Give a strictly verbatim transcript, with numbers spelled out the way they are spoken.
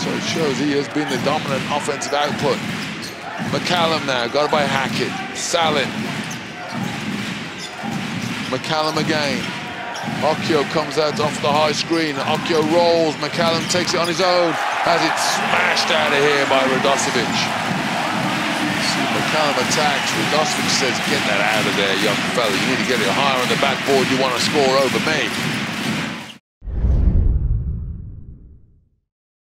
So it shows he has been the dominant offensive output. McCallum now, got it by Hackett. Salin. McCallum again. Occhio comes out off the high screen. Occhio rolls. McCallum takes it on his own. Has it smashed out of here by Radosevic. See, McCallum attacks. Radosevic says, get that out of there, young fella. You need to get it higher on the backboard. You want to score over me.